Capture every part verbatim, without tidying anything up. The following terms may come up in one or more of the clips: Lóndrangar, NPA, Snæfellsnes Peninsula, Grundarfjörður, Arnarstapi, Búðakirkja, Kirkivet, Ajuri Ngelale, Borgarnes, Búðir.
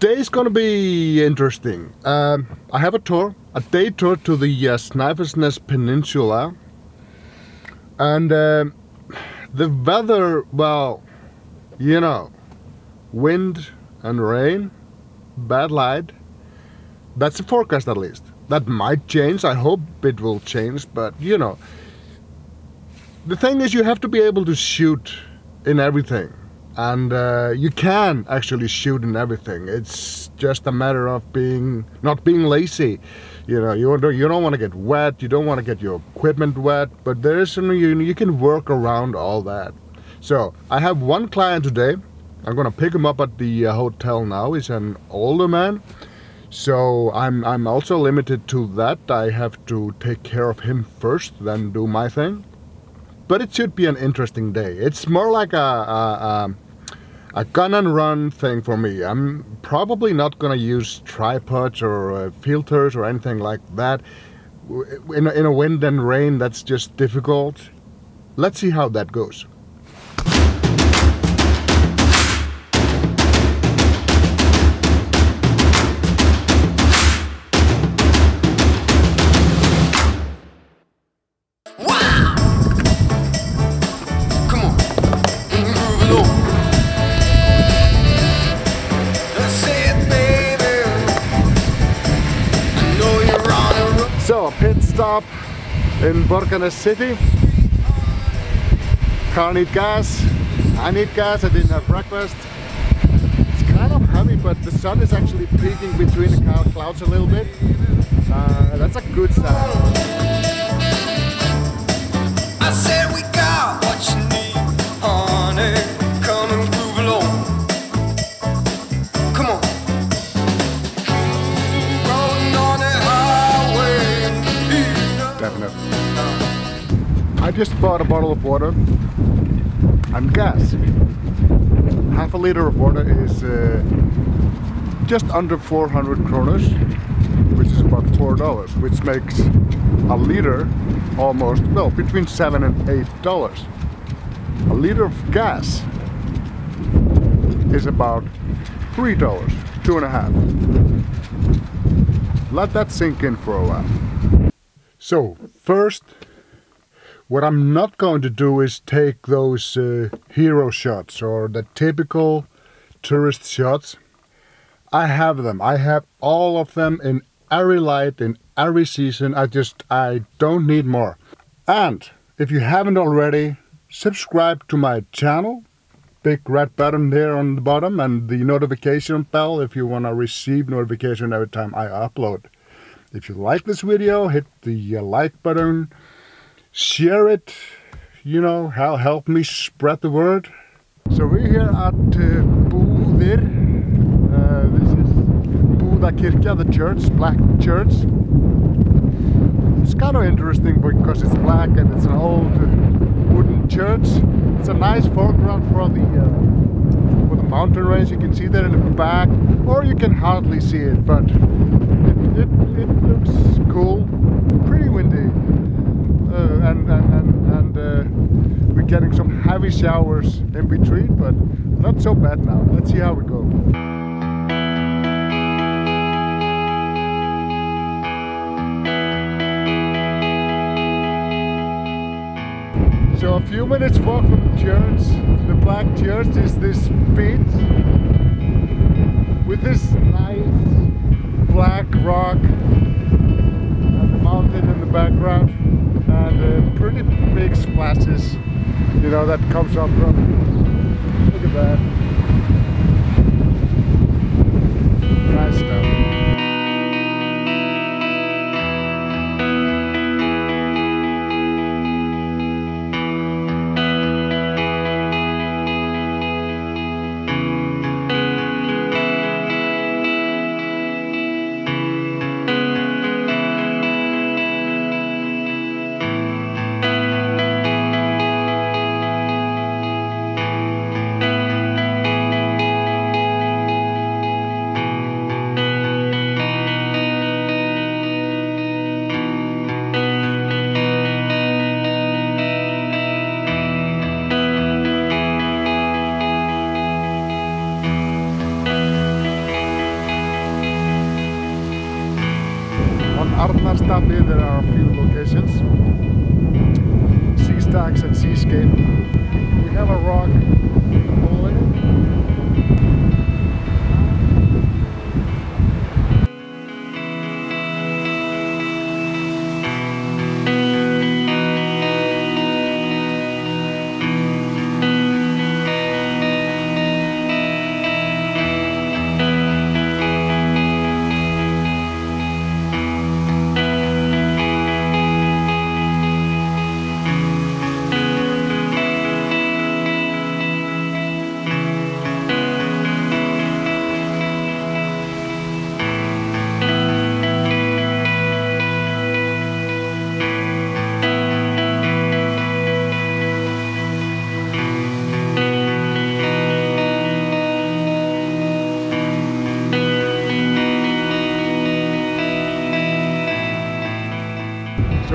Today's gonna be interesting. Um, I have a tour, a day tour to the uh, Snæfellsnes Peninsula. And uh, the weather, well, you know, wind and rain, bad light. That's the forecast at least. That might change, I hope it will change, but you know. The thing is, you have to be able to shoot in everything. And uh, you can actually shoot in everything. It's just a matter of being not being lazy. You know, you don't, you don't want to get wet, you don't want to get your equipment wet, but there is some, you, you can work around all that. So, I have one client today. I'm gonna pick him up at the uh, hotel now. He's an older man. So I'm, I'm also limited to that. I have to take care of him first, then do my thing. But it should be an interesting day. It's more like a, a, a A gun and run thing for me. I'm probably not gonna use tripods or uh, filters or anything like that. In a, in a wind and rain, that's just difficult. Let's see how that goes. Stop in Borgarnes city. Car need gas. I need gas. I didn't have breakfast. It's kind of heavy, but the sun is actually peeking between the clouds a little bit. Uh, that's a good sign. I said we got what you need on it. Come and groove along. Come on. I just bought a bottle of water and gas. Half a liter of water is uh, just under four hundred kroners, which is about four dollars, which makes a liter almost, no, between seven and eight dollars. A liter of gas is about three dollars, two and a half. Let that sink in for a while. So first, what I'm not going to do is take those uh, hero shots or the typical tourist shots. I have them. I have all of them in every light, in every season. I just, I don't need more. And if you haven't already, subscribe to my channel. Big red button there on the bottom and the notification bell if you want to receive notification every time I upload. If you like this video, hit the uh, like button. Share it, you know, help me spread the word. So we're here at uh, Búðir. Uh, this is Búðakirkja, the church, black church. It's kind of interesting because it's black and it's an old wooden church. It's a nice foreground for the, uh, for the mountain range. You can see that in the back, or you can hardly see it, but it, it, it looks cool. Pretty windy. Uh, and and, and, and uh, we're getting some heavy showers in between, but not so bad now. Let's see how we go. So a few minutes walk from the church, the black church, is this beach with this nice black rock and the mountain in the background. And uh, pretty big splashes, you know, that comes up from. Look at that. Nice stuff. Arnarstapi, there are a few locations. Sea stacks and seascape. We have a rock hole in it.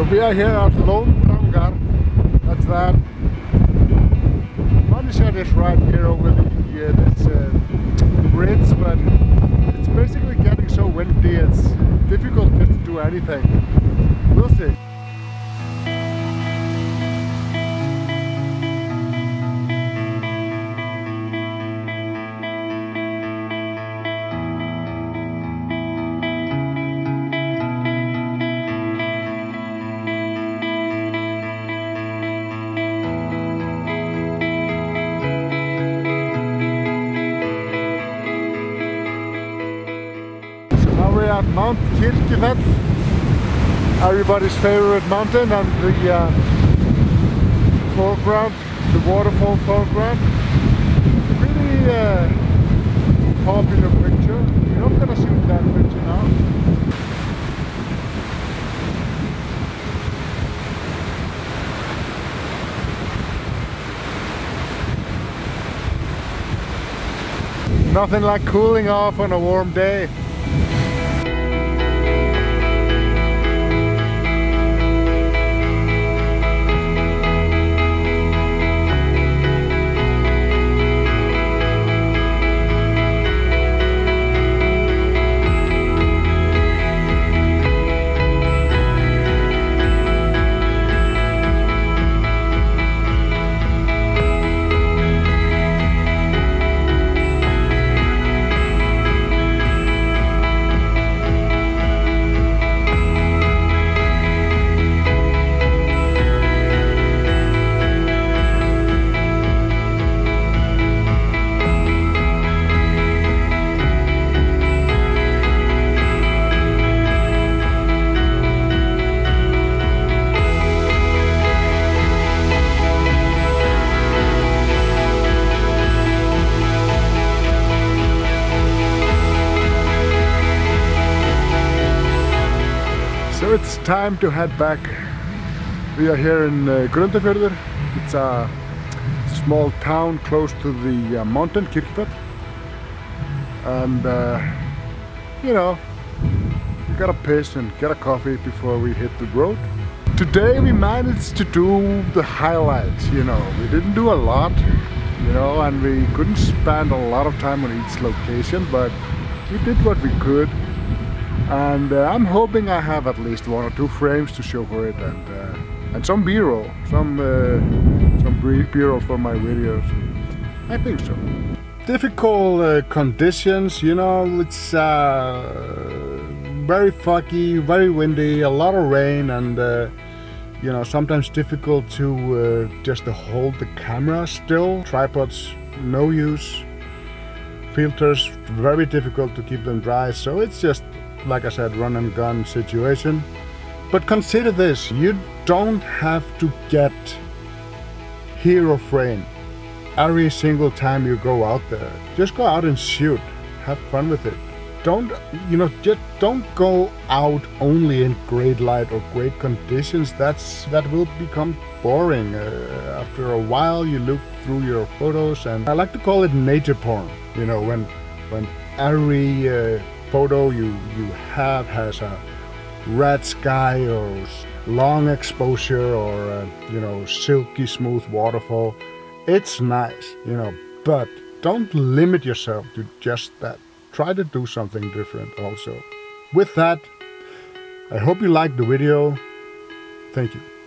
We are here at Lóndrangar, that's that. Manishan is right here over the uh, this, uh, bridge, but it's basically getting so windy, it's difficult to do anything. We'll see. At Mount Kirkivet, everybody's favorite mountain, and the uh, foreground, the waterfall foreground, pretty uh, popular picture. We're not gonna shoot that picture now. Nothing like cooling off on a warm day. It's time to head back. We are here in uh, Grundarfjörður. It's a small town close to the uh, mountain Kirkivet, and uh, you know, we gotta piss and get a coffee before we hit the road. Today we managed to do the highlights. You know, we didn't do a lot, you know, and we couldn't spend a lot of time on each location, but we did what we could. And uh, I'm hoping I have at least one or two frames to show for it, and uh, and some b-roll, some uh, some b-roll for my videos. I think so. Difficult uh, conditions, you know. It's uh, very foggy, very windy, a lot of rain, and uh, you know, sometimes difficult to uh, just to hold the camera still. Tripods, no use. Filters, very difficult to keep them dry. So it's just, like I said, run and gun situation. But consider this, you don't have to get hero frame every single time you go out there. Just go out and shoot, have fun with it. Don't, you know, just don't go out only in great light or great conditions. That's, that will become boring. Uh, after a while you look through your photos, and I like to call it nature porn. You know, when, when every uh, photo you you have has a red sky or long exposure or a, you know, silky smooth waterfall. It's nice, you know, but don't limit yourself to just that. Try to do something different also. With that, I hope you liked the video. Thank you.